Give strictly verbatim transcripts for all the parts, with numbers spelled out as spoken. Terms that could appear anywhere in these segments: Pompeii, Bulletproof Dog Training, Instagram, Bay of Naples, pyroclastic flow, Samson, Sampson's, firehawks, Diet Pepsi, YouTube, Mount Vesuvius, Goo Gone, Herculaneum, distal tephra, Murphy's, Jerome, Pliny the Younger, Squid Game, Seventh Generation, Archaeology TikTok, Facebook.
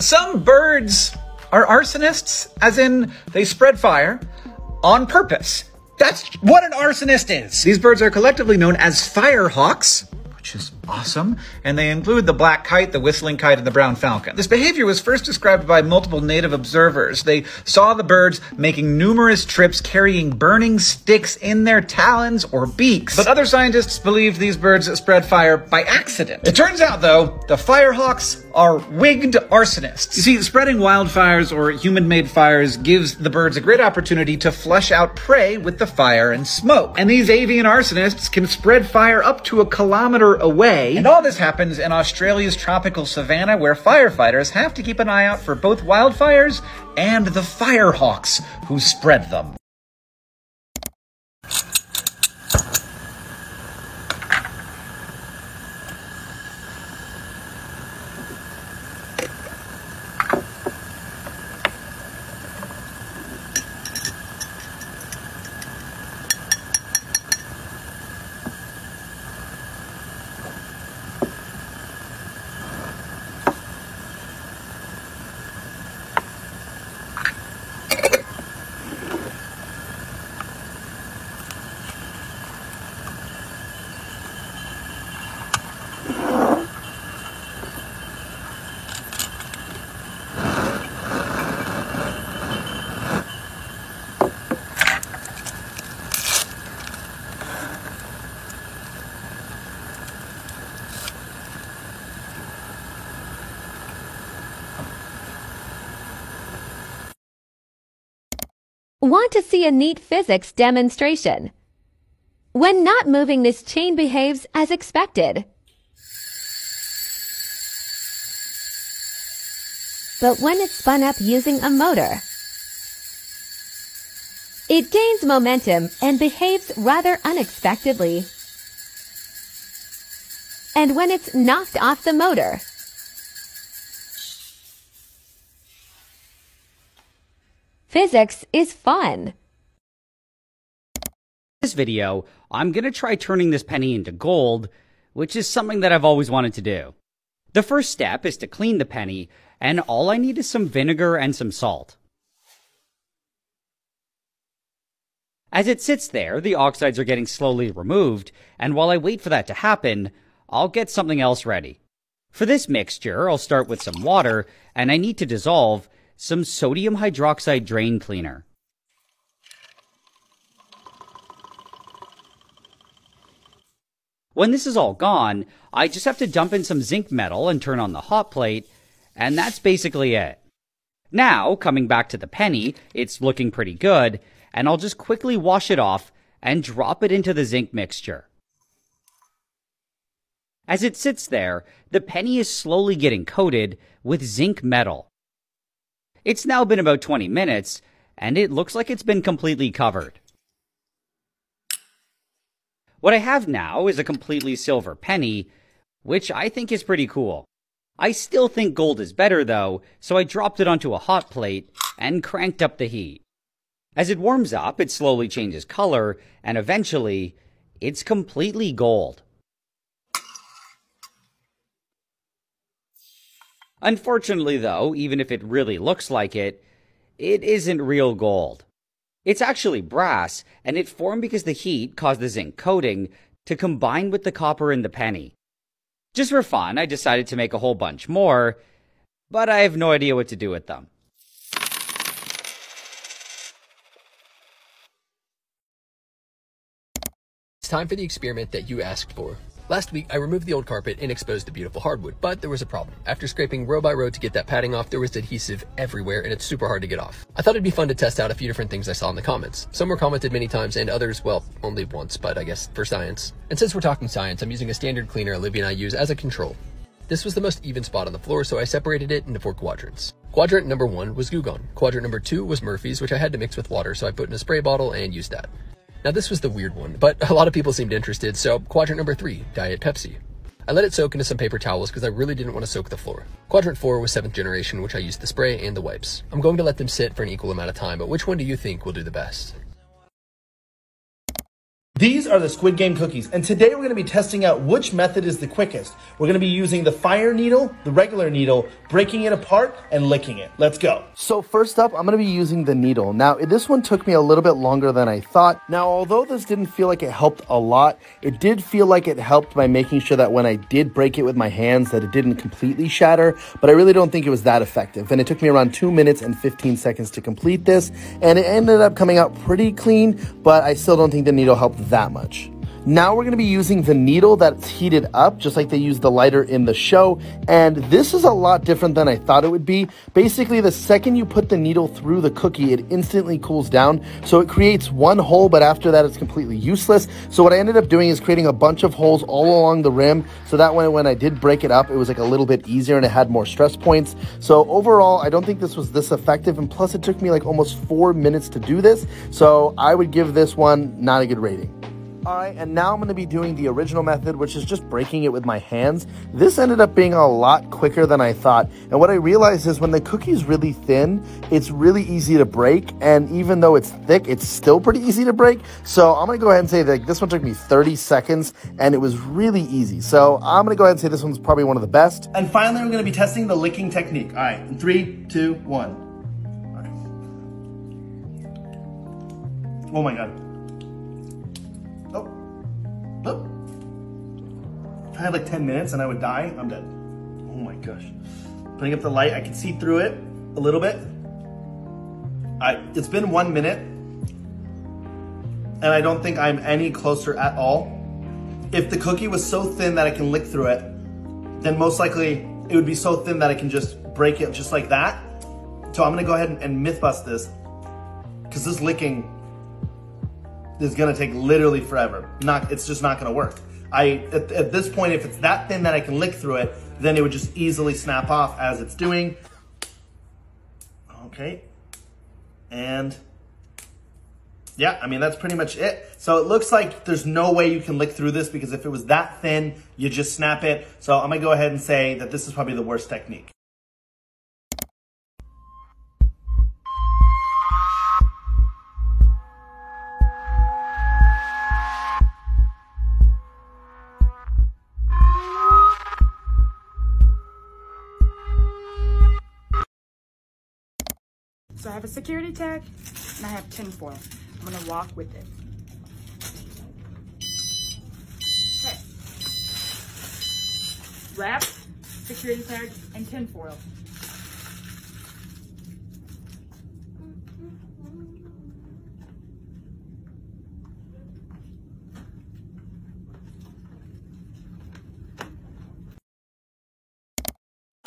Some birds are arsonists, as in they spread fire on purpose. That's what an arsonist is. These birds are collectively known as firehawks, which is awesome, and they include the black kite, the whistling kite, and the brown falcon. This behavior was first described by multiple native observers. They saw the birds making numerous trips carrying burning sticks in their talons or beaks. But other scientists believed these birds spread fire by accident. It turns out, though, the firehawks are wigged arsonists. You see, spreading wildfires or human-made fires gives the birds a great opportunity to flush out prey with the fire and smoke. And these avian arsonists can spread fire up to a kilometer away. And all this happens in Australia's tropical savanna, where firefighters have to keep an eye out for both wildfires and the firehawks who spread them. Want to see a neat physics demonstration? When not moving, this chain behaves as expected. But when it's spun up using a motor, it gains momentum and behaves rather unexpectedly. And when it's knocked off the motor, physics is fun. This video, I'm gonna try turning this penny into gold, which is something that I've always wanted to do. The first step is to clean the penny, and all I need is some vinegar and some salt. As it sits there, the oxides are getting slowly removed, and while I wait for that to happen, I'll get something else ready. For this mixture, I'll start with some water, and I need to dissolve some sodium hydroxide drain cleaner. When this is all gone, I just have to dump in some zinc metal and turn on the hot plate, and that's basically it. Now, coming back to the penny, it's looking pretty good, and I'll just quickly wash it off and drop it into the zinc mixture. As it sits there, the penny is slowly getting coated with zinc metal. It's now been about twenty minutes, and it looks like it's been completely covered. What I have now is a completely silver penny, which I think is pretty cool. I still think gold is better though, so I dropped it onto a hot plate and cranked up the heat. As it warms up, it slowly changes color, and eventually, it's completely gold. Unfortunately though, even if it really looks like it, it isn't real gold. It's actually brass, and it formed because the heat caused the zinc coating to combine with the copper in the penny. Just for fun, I decided to make a whole bunch more, but I have no idea what to do with them. It's time for the experiment that you asked for. Last week, I removed the old carpet and exposed the beautiful hardwood, but there was a problem. After scraping row by row to get that padding off, there was adhesive everywhere and it's super hard to get off. I thought it'd be fun to test out a few different things I saw in the comments. Some were commented many times and others, well, only once, but I guess for science. And since we're talking science, I'm using a standard cleaner Olivia and I use as a control. This was the most even spot on the floor, so I separated it into four quadrants. Quadrant number one was Goo Gone. Quadrant number two was Murphy's, which I had to mix with water, so I put in a spray bottle and used that. Now this was the weird one, but a lot of people seemed interested, so quadrant number three, Diet Pepsi. I let it soak into some paper towels because I really didn't want to soak the floor. Quadrant four was Seventh Generation, which I used the spray and the wipes. I'm going to let them sit for an equal amount of time, but which one do you think will do the best? These are the Squid Game cookies, and today we're going to be testing out which method is the quickest. We're going to be using the fire needle, the regular needle, breaking it apart, and licking it. Let's go. So first up, I'm going to be using the needle. Now, this one took me a little bit longer than I thought. Now, although this didn't feel like it helped a lot, it did feel like it helped by making sure that when I did break it with my hands that it didn't completely shatter, but I really don't think it was that effective. And it took me around two minutes and fifteen seconds to complete this, and it ended up coming out pretty clean, but I still don't think the needle helped that much. Now we're going to be using the needle that's heated up, just like they used the lighter in the show, and this is a lot different than I thought it would be. Basically, the second you put the needle through the cookie, it instantly cools down, so it creates one hole, but after that it's completely useless. So what I ended up doing is creating a bunch of holes all along the rim, so that when, when I did break it up, it was like a little bit easier and it had more stress points. So overall, I don't think this was this effective, and plus it took me like almost four minutes to do this, so I would give this one not a good rating. All right, and now I'm going to be doing the original method, which is just breaking it with my hands. This ended up being a lot quicker than I thought. And what I realized is when the cookie's really thin, it's really easy to break. And even though it's thick, it's still pretty easy to break. So I'm going to go ahead and say that this one took me thirty seconds and it was really easy. So I'm going to go ahead and say this one's probably one of the best. And finally, we're going to be testing the licking technique. All right, in three, two, one. All right. Oh my God. I had like ten minutes and I would die, I'm dead. Oh my gosh. Putting up the light, I can see through it a little bit. I, it's been one minute and I don't think I'm any closer at all. If the cookie was so thin that I can lick through it, then most likely it would be so thin that I can just break it just like that. So I'm gonna go ahead and, and myth bust this, because this licking is gonna take literally forever. Not, it's just not gonna work. I, at, at this point, if it's that thin that I can lick through it, then it would just easily snap off as it's doing. Okay. And yeah, I mean, that's pretty much it. So it looks like there's no way you can lick through this, because if it was that thin, you just snap it. So I'm gonna go ahead and say that this is probably the worst technique. So I have a security tag and I have tin foil. I'm gonna walk with it. Okay. Wrap, security tag, and tin foil.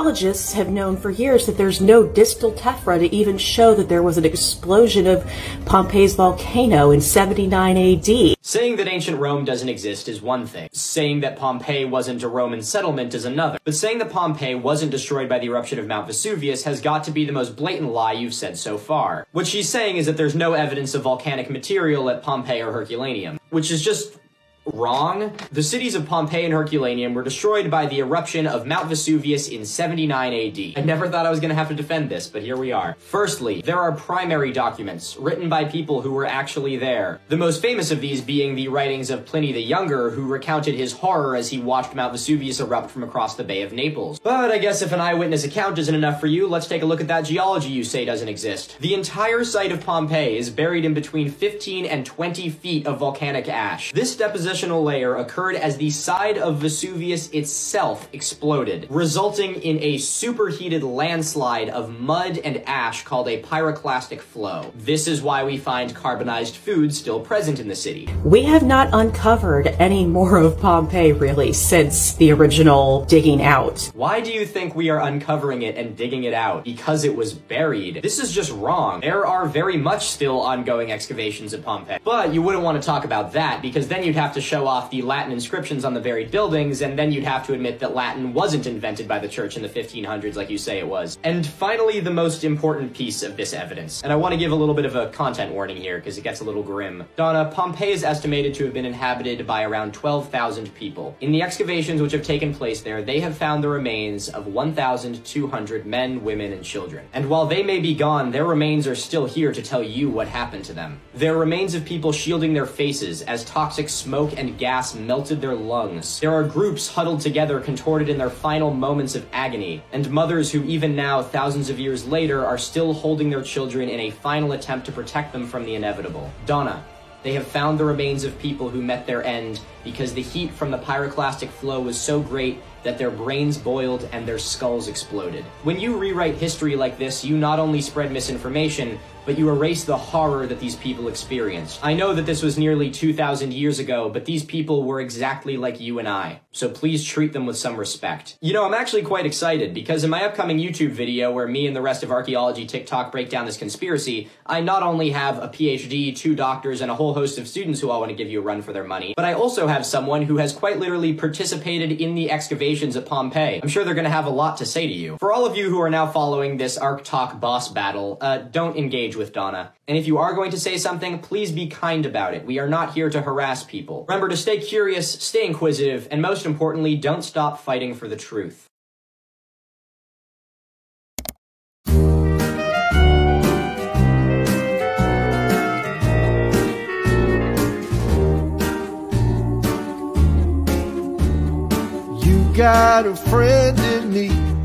Archaeologists have known for years that there's no distal tephra to even show that there was an explosion of Pompeii's volcano in seventy-nine A D. Saying that ancient Rome doesn't exist is one thing. Saying that Pompeii wasn't a Roman settlement is another. But saying that Pompeii wasn't destroyed by the eruption of Mount Vesuvius has got to be the most blatant lie you've said so far. What she's saying is that there's no evidence of volcanic material at Pompeii or Herculaneum, which is just wrong. The cities of Pompeii and Herculaneum were destroyed by the eruption of Mount Vesuvius in seventy-nine A D. I never thought I was going to have to defend this, but here we are. Firstly, there are primary documents written by people who were actually there. The most famous of these being the writings of Pliny the Younger, who recounted his horror as he watched Mount Vesuvius erupt from across the Bay of Naples. But I guess if an eyewitness account isn't enough for you, let's take a look at that geology you say doesn't exist. The entire site of Pompeii is buried in between fifteen and twenty feet of volcanic ash. This deposition layer occurred as the side of Vesuvius itself exploded, resulting in a superheated landslide of mud and ash called a pyroclastic flow. This is why we find carbonized food still present in the city. We have not uncovered any more of Pompeii, really, since the original digging out. Why do you think we are uncovering it and digging it out? Because it was buried. This is just wrong. There are very much still ongoing excavations at Pompeii, but you wouldn't want to talk about that, because then you'd have to to show off the Latin inscriptions on the varied buildings, and then you'd have to admit that Latin wasn't invented by the church in the fifteen hundreds like you say it was. And finally, the most important piece of this evidence, and I want to give a little bit of a content warning here because it gets a little grim. Donna, Pompeii is estimated to have been inhabited by around twelve thousand people. In the excavations which have taken place there, they have found the remains of one thousand two hundred men, women, and children. And while they may be gone, their remains are still here to tell you what happened to them. There are remains of people shielding their faces as toxic smoke and gas melted their lungs. There are groups huddled together, contorted in their final moments of agony, and mothers who even now, thousands of years later, are still holding their children in a final attempt to protect them from the inevitable. Donna, they have found the remains of people who met their end because the heat from the pyroclastic flow was so great that their brains boiled and their skulls exploded. When you rewrite history like this, you not only spread misinformation, but you erase the horror that these people experienced. I know that this was nearly two thousand years ago, but these people were exactly like you and I, so please treat them with some respect. You know, I'm actually quite excited, because in my upcoming YouTube video where me and the rest of Archaeology TikTok break down this conspiracy, I not only have a PhD, two doctors, and a whole host of students who all want to give you a run for their money, but I also have someone who has quite literally participated in the excavation at Pompeii. I'm sure they're gonna have a lot to say to you. For all of you who are now following this Arc Talk boss battle, uh, don't engage with Donna. And if you are going to say something, please be kind about it. We are not here to harass people. Remember to stay curious, stay inquisitive, and most importantly, don't stop fighting for the truth. Got a friend in me.